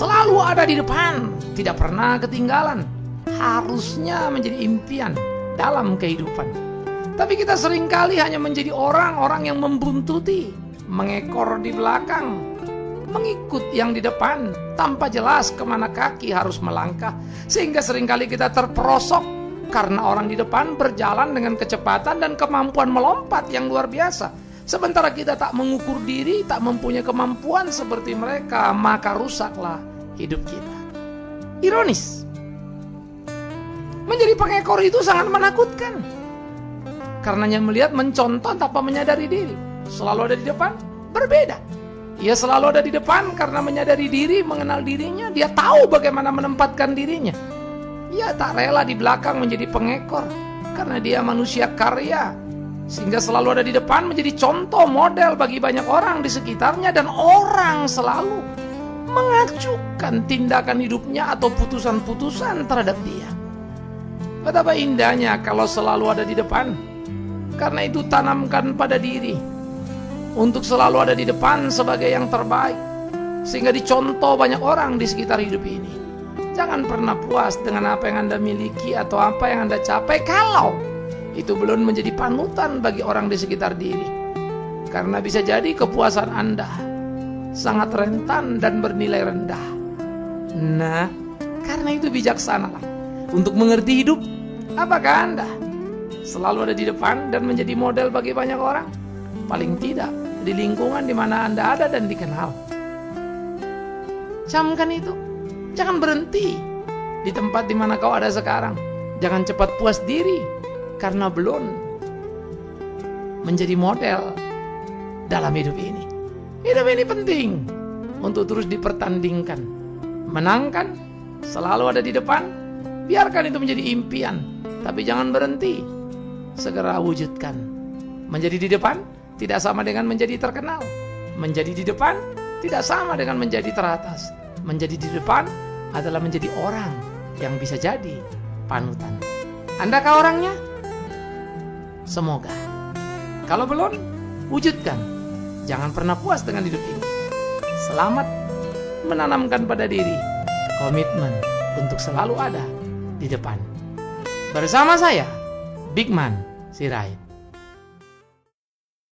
selalu ada di depan, tidak pernah ketinggalan, harusnya menjadi impian dalam kehidupan. Tapi kita seringkali hanya menjadi orang-orang yang membuntuti, mengekor di belakang, mengikut yang di depan, tanpa jelas kemana kaki harus melangkah, sehingga seringkali kita terperosok karena orang di depan berjalan dengan kecepatan dan kemampuan melompat yang luar biasa. Sementara kita tak mengukur diri, tak mempunyai kemampuan seperti mereka, maka rusaklah hidup kita. Ironis, menjadi pengekor itu sangat menakutkan. Karenanya melihat, mencontoh tanpa menyadari diri. Selalu ada di depan, berbeda. Ia selalu ada di depan karena menyadari diri, mengenal dirinya. Dia tahu bagaimana menempatkan dirinya. Ia tak rela di belakang menjadi pengekor, karena dia manusia karya, sehingga selalu ada di depan, menjadi contoh model bagi banyak orang di sekitarnya. Dan orang selalu mengacukan tindakan hidupnya atau putusan-putusan terhadap dia. Betapa indahnya kalau selalu ada di depan. Karena itu tanamkan pada diri untuk selalu ada di depan sebagai yang terbaik, sehingga dicontoh banyak orang di sekitar hidup ini. Jangan pernah puas dengan apa yang Anda miliki atau apa yang Anda capai kalau itu belum menjadi panutan bagi orang di sekitar diri. Karena bisa jadi kepuasan Anda sangat rentan dan bernilai rendah. Nah, karena itu bijaksanalah untuk mengerti hidup. Apakah Anda selalu ada di depan dan menjadi model bagi banyak orang? Paling tidak di lingkungan di mana Anda ada dan dikenal. Camkan itu. Jangan berhenti di tempat di mana kau ada sekarang. Jangan cepat puas diri karena belum menjadi model dalam hidup ini. Hidup ini penting untuk terus dipertandingkan. Menangkan, selalu ada di depan. Biarkan itu menjadi impian, tapi jangan berhenti. Segera wujudkan. Menjadi di depan tidak sama dengan menjadi terkenal. Menjadi di depan tidak sama dengan menjadi teratas. Menjadi di depan adalah menjadi orang yang bisa jadi panutan. Andakah orangnya? Semoga. Kalau belum, wujudkan. Jangan pernah puas dengan hidup ini. Selamat menanamkan pada diri komitmen untuk selalu ada di depan. Bersama saya, Bigman Sirait.